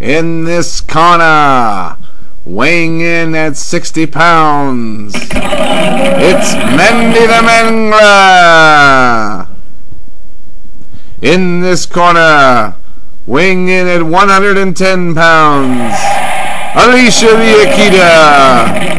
In this corner, weighing in at 60 pounds, it's Mendy the Mangler. In this corner, weighing in at 110 pounds, Alicia the Akita.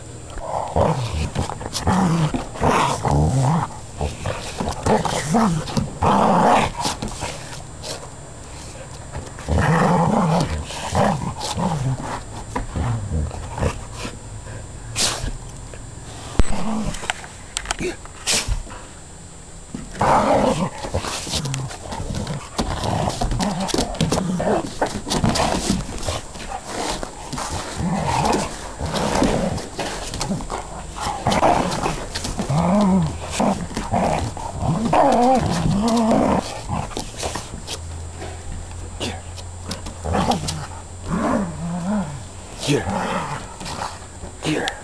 Here.